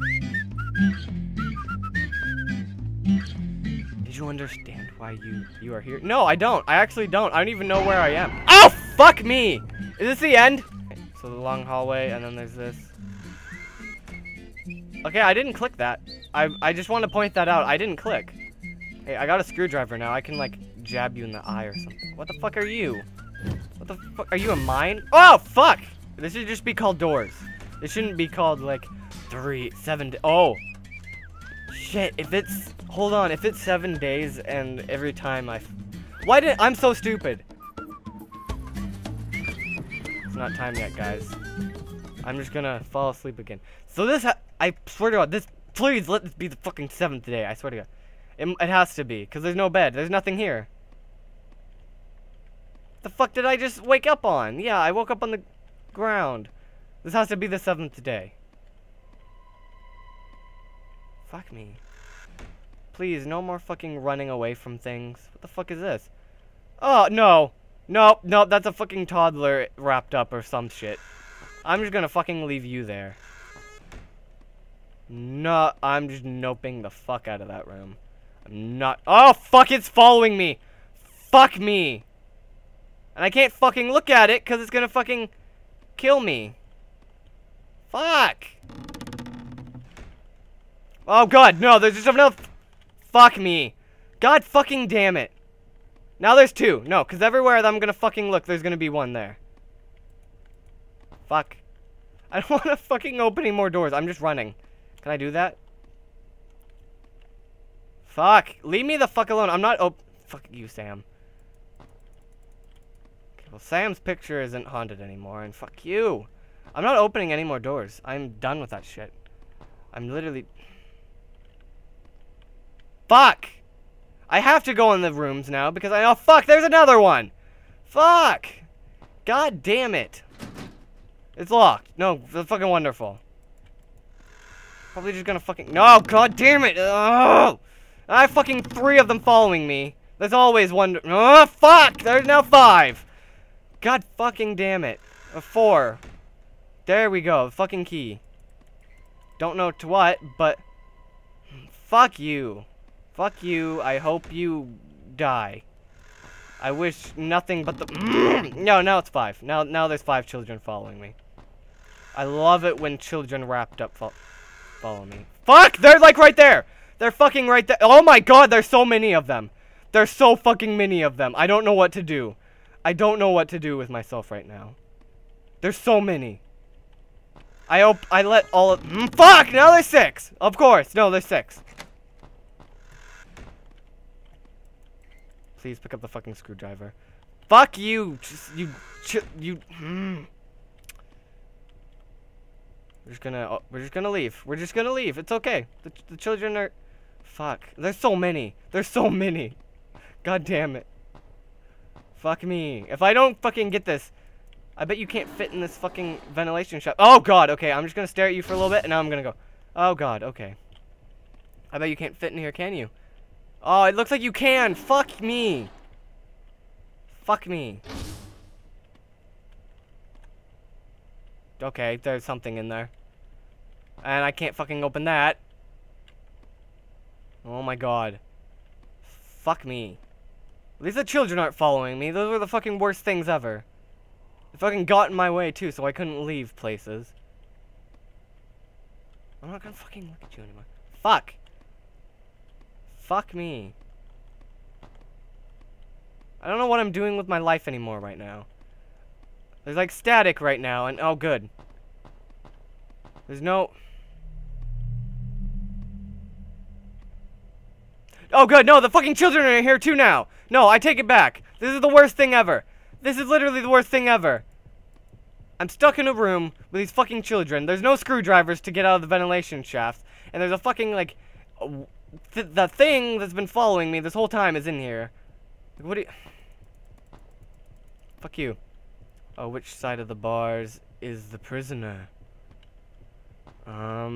Did you understand why you are here? No, I don't. I actually don't. I don't even know where I am. Oh, fuck me! Is this the end? Okay, so the long hallway, and then there's this. Okay, I didn't click that. I just want to point that out. I didn't click. Hey, I got a screwdriver now. I can, like, jab you in the eye or something. What the fuck are you? What the fuck? Are you a mine? Oh, fuck! This should just be called doors. It shouldn't be called, like, 3, 7 oh! Shit, if it's... Hold on, if it's 7 days and every time I... Why did... I'm so stupid! It's not time yet, guys. I'm just gonna fall asleep again. So this... I swear to God, this... Please, let this be the fucking 7th day, I swear to God. It has to be, because there's no bed. There's nothing here. The fuck did I just wake up on? Yeah, I woke up on the ground. This has to be the 7th day. Fuck me. Please, no more fucking running away from things. What the fuck is this? Oh, no. Nope, nope, that's a fucking toddler wrapped up or some shit. I'm just gonna fucking leave you there. No, I'm just noping the fuck out of that room. I'm not- Oh, fuck, it's following me! Fuck me! And I can't fucking look at it, because it's gonna fucking kill me. Fuck! Oh, God, no, there's just enough- Fuck me. God fucking damn it. Now there's 2. No, because everywhere that I'm gonna fucking look, there's gonna be 1 there. Fuck. I don't wanna fucking open any more doors. I'm just running. Can I do that? Fuck. Leave me the fuck alone. I'm not op- Fuck you, Sam. Okay, well, Sam's picture isn't haunted anymore, and fuck you. I'm not opening any more doors. I'm done with that shit. I'm literally- Fuck! I have to go in the rooms now, because I- Oh, fuck! There's another one! Fuck! God damn it. It's locked. No, that's fucking wonderful. Probably just gonna fucking- No, god damn it! Oh! I have fucking 3 of them following me. There's always 1- Oh, fuck! There's now 5! God fucking damn it. 4. There we go, fucking key. Don't know to what, but... Fuck you. Fuck you, I hope you die. I wish nothing but the- No, now it's 5. Now there's 5 children following me. I love it when children wrapped up follow me. Fuck! They're like right there! They're fucking right there. Oh my god, there's so many of them. There's so fucking many of them. I don't know what to do. I don't know what to do with myself right now. There's so many. I hope I let all of- Fuck! Now there's 6! Of course. No, there's 6. Please pick up the fucking screwdriver. Fuck you! We're just gonna leave. We're just gonna leave. It's okay. The children are... Fuck. There's so many. There's so many. God damn it. Fuck me. If I don't fucking get this, I bet you can't fit in this fucking ventilation shaft. Oh, God. Okay, I'm just gonna stare at you for a little bit, and now I'm gonna go. Oh, God. Okay. I bet you can't fit in here, can you? Oh, it looks like you can. Fuck me. Fuck me. Okay, there's something in there. And I can't fucking open that. Oh my god. Fuck me. At least the children aren't following me. Those were the fucking worst things ever. They fucking got in my way too, so I couldn't leave places. I'm not gonna fucking look at you anymore. Fuck! Fuck me. I don't know what I'm doing with my life anymore right now. There's like static right now, and oh good. There's no... Oh good, no, the fucking children are here too now! No, I take it back. This is the worst thing ever. This is literally the worst thing ever. I'm stuck in a room with these fucking children. There's no screwdrivers to get out of the ventilation shafts. And there's a fucking, like... the thing that's been following me this whole time is in here. Like, what do you... Fuck you. Oh, which side of the bars is the prisoner? I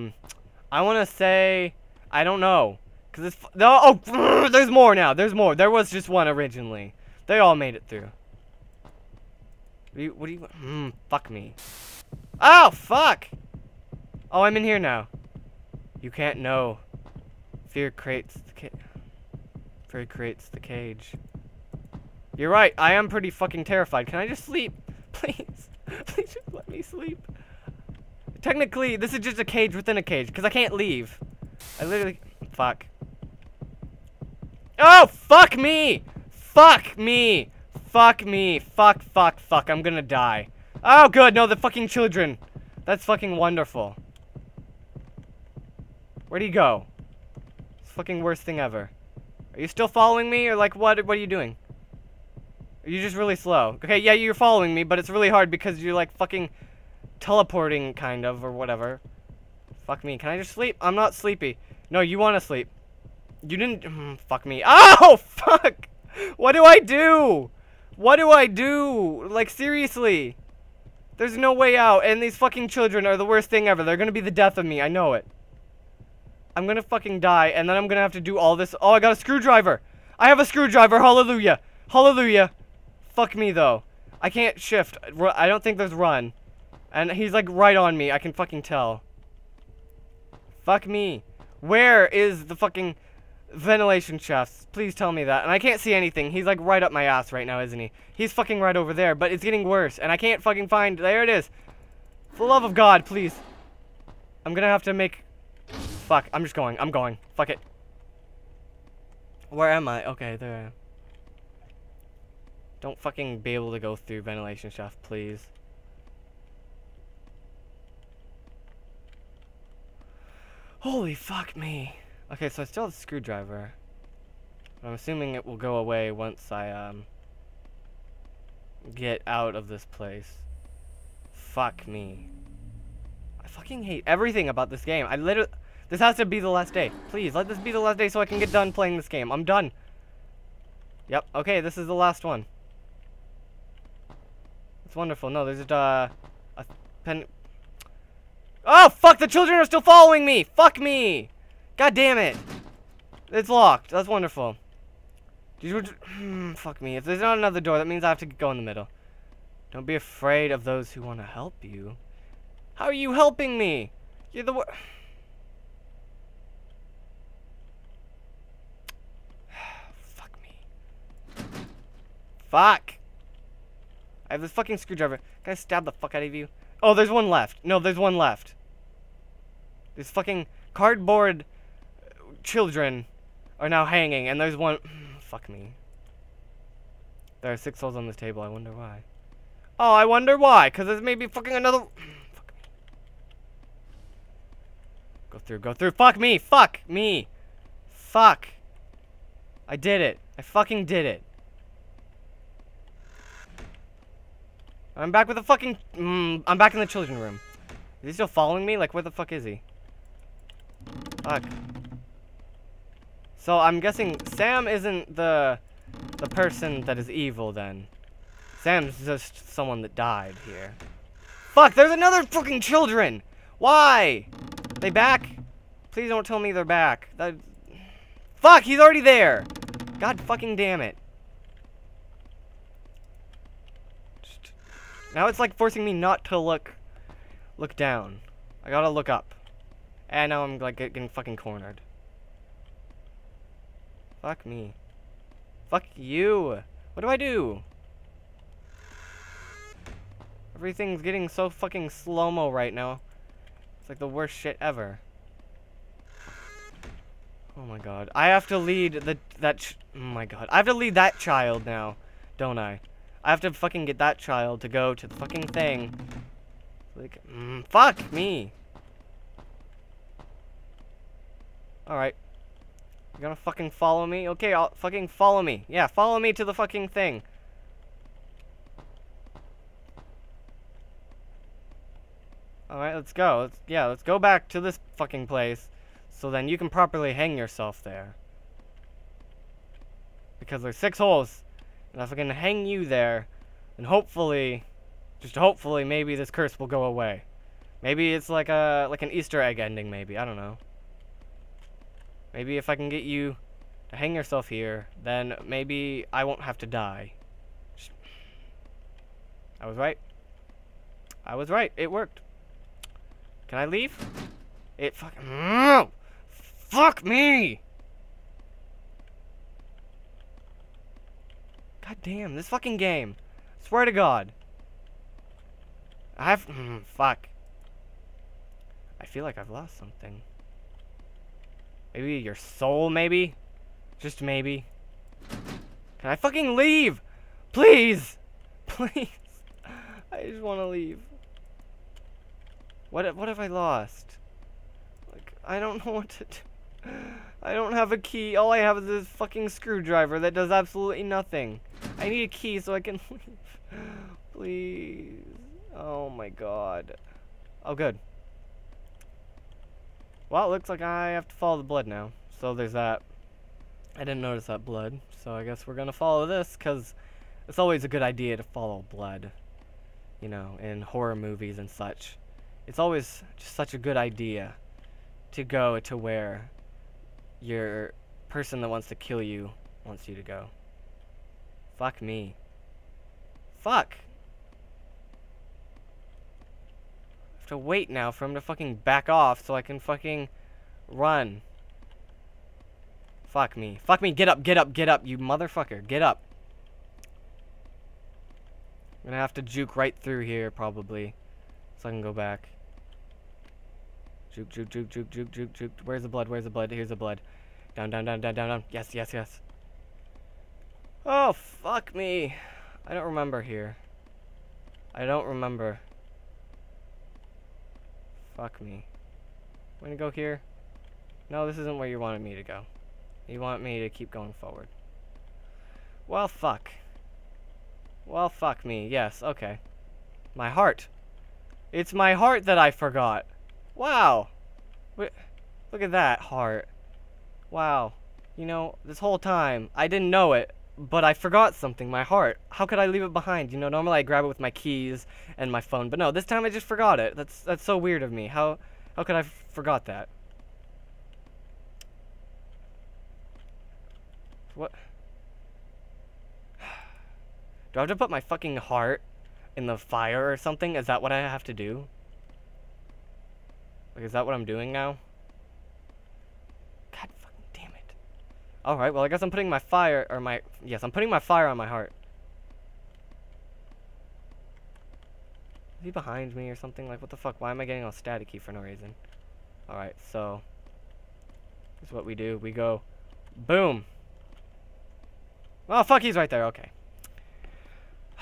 want to say... I don't know. Because it's... No, oh, there's more now. There's more. There was just one originally. They all made it through. What do you... Fuck me. Oh, fuck! Oh, I'm in here now. You can't know. Fear creates the cage. You're right. I am pretty fucking terrified. Can I just sleep? Please. Please just let me sleep. Technically, this is just a cage within a cage, because I can't leave. I literally... Fuck. Oh, fuck me! Fuck me! Fuck me. Fuck, fuck, fuck. I'm gonna die. Oh, good. No, the fucking children. That's fucking wonderful. Where'd he go? It's the fucking worst thing ever. Are you still following me, or like, what are you doing? Are you just really slow? Okay, yeah, you're following me, but it's really hard because you're like fucking teleporting, kind of, or whatever. Fuck me. Can I just sleep? I'm not sleepy. No, you wanna sleep. You didn't... fuck me. Oh, fuck! What do I do? What do I do? Like, seriously. There's no way out, and these fucking children are the worst thing ever. They're gonna be the death of me. I know it. I'm gonna fucking die, and then I'm gonna have to do all this. Oh, I got a screwdriver. I have a screwdriver. Hallelujah. Hallelujah. Fuck me, though. I can't shift. I don't think there's run. And he's, like, right on me. I can fucking tell. Fuck me. Where is the fucking... ventilation shafts? Please tell me that. And I can't see anything. He's like right up my ass right now, isn't he? He's fucking right over there, but it's getting worse, and I can't fucking find... There it is. For the love of God, please. I'm gonna have to make... Fuck, I'm just going. I'm going. Fuck it. Where am I? Okay, there I am. Don't fucking be able to go through ventilation shaft, please. Holy fuck me. Okay, so I still have the screwdriver. I'm assuming it will go away once I, get out of this place. Fuck me. I fucking hate everything about this game. I literally... This has to be the last day. Please, let this be the last day so I can get done playing this game. I'm done. Yep, okay, this is the last one. It's wonderful. No, there's just, a pen... Oh, fuck! The children are still following me! Fuck me! God damn it! It's locked. That's wonderful. Fuck me. If there's not another door, that means I have to go in the middle. Don't be afraid of those who want to help you. How are you helping me? You're the worst. Fuck me. Fuck! I have this fucking screwdriver. Can I stab the fuck out of you? Oh, there's one left. No, there's one left. There's fucking cardboard... children are now hanging, and there's one... Fuck me. There are 6 souls on this table. I wonder why. Oh, I wonder why, because there's maybe fucking another... Fuck me. Go through, go through. Fuck me! Fuck me! Fuck. I did it. I fucking did it. I'm back with the fucking... I'm back in the children's room. Is he still following me? Like, where the fuck is he? Fuck. So I'm guessing Sam isn't the person that is evil then. Sam's just someone that died here. Fuck, there's another fucking children! Why? They back? Please don't tell me they're back. That... Fuck, he's already there! God fucking damn it. Just... Now it's like forcing me not to look down. I gotta look up. And now I'm like getting fucking cornered. Fuck me. Fuck you. What do I do? Everything's getting so fucking slow-mo right now. It's like the worst shit ever. Oh my god. I have to lead oh my god. I have to lead that child now, don't I? I have to fucking get that child to go to the fucking thing. Like, fuck me. Alright. You gonna fucking follow me? Okay, I'll fucking follow me. Yeah, follow me to the fucking thing. Alright, let's go. Let's go back to this fucking place. So then you can properly hang yourself there. Because there's 6 holes. And if I can hang you there, then hopefully, just hopefully, maybe this curse will go away. Maybe it's like a like an Easter egg ending, maybe. I don't know. Maybe if I can get you to hang yourself here, then maybe I won't have to die. I was right. I was right. It worked. Can I leave? It fucking... No! Fuck me! God damn, this fucking game. I swear to God. I've... fuck. I feel like I've lost something. Maybe your soul, maybe? Just maybe. Can I fucking leave? Please! Please! I just want to leave. What have I lost? Like, I don't know what to do. I don't have a key. All I have is this fucking screwdriver that does absolutely nothing. I need a key so I can leave. Please. Oh my God. Oh, good. Well, it looks like I have to follow the blood now. So there's that. I didn't notice that blood. So I guess we're going to follow this because it's always a good idea to follow blood. You know, in horror movies and such. It's always just such a good idea to go to where your person that wants to kill you wants you to go. Fuck me. Fuck! I have to wait now for him to fucking back off so I can fucking run. Fuck me. Fuck me! Get up, get up, get up, you motherfucker. Get up. I'm gonna have to juke right through here, probably. So I can go back. Juke, juke, juke, juke, juke, juke, juke. Where's the blood? Where's the blood? Here's the blood. Down, down, down, down, down, down. Yes, yes, yes. Oh, fuck me. I don't remember here. I don't remember. Fuck me. I'm gonna go here. No, this isn't where you wanted me to go. You want me to keep going forward. Well, fuck. Well, fuck me. Yes, okay. My heart. It's my heart that I forgot. Wow. Look at that heart. Wow. You know, this whole time, I didn't know it, but I forgot something, my heart. How could I leave it behind? You know, normally I grab it with my keys and my phone, but no, this time I just forgot it. That's so weird of me. How could I forgot that? What? Do I have to put my fucking heart in the fire or something? Is that what I have to do? Like, is that what I'm doing now? God fucking damn it. Alright, well, I guess I'm putting my fire, or my... Yes, I'm putting my fire on my heart. Is he behind me or something? Like, what the fuck? Why am I getting all staticky for no reason? Alright, so... Here's what we do. We go... Boom! Oh, fuck, he's right there. Okay.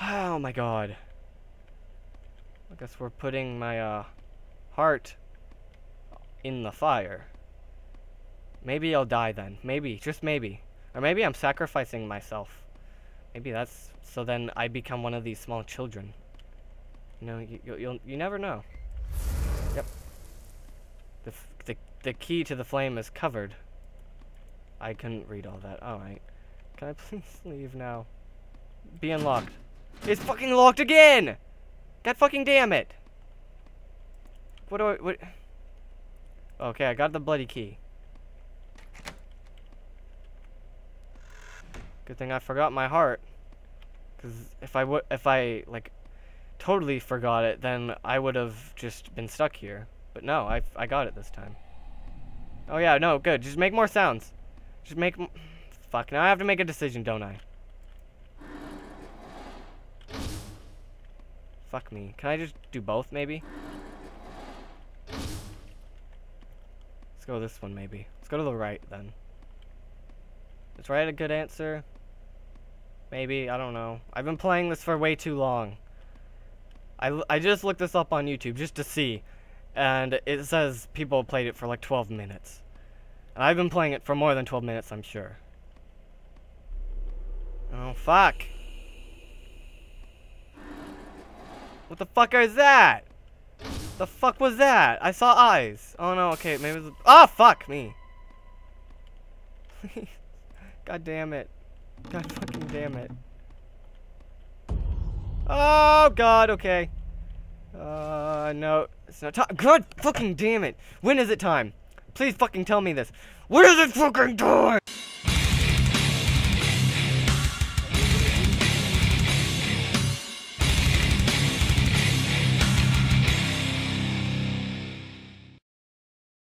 Oh, my God. I guess we're putting my heart in the fire. Maybe I'll die then. Maybe. Just maybe. Or maybe I'm sacrificing myself. Maybe that's... So then I become one of these small children. You know, you never know. Yep. The key to the flame is covered. I couldn't read all that. Alright. Can I please leave now? Be unlocked. It's fucking locked again! God fucking damn it! What do I... What... Okay, I got the bloody key. Good thing I forgot my heart. Because if I, like, totally forgot it, then I would have just been stuck here. But no, I got it this time. Oh yeah, no, good. Just make more sounds. Just make... Fuck, now I have to make a decision, don't I? Fuck me. Can I just do both, maybe? Let's go this one, maybe. Let's go to the right, then. Is right a good answer? Maybe. I don't know. I've been playing this for way too long. I just looked this up on YouTube, just to see. And it says people played it for like 12 minutes. And I've been playing it for more than 12 minutes, I'm sure. Oh, fuck. What the fuck is that? The fuck was that? I saw eyes. Oh no, okay, maybe it was... Oh, fuck me. Please. God damn it. God fucking damn it. Oh, God, okay. No. It's not time. God fucking damn it. When is it time? Please fucking tell me this. When is it fucking time?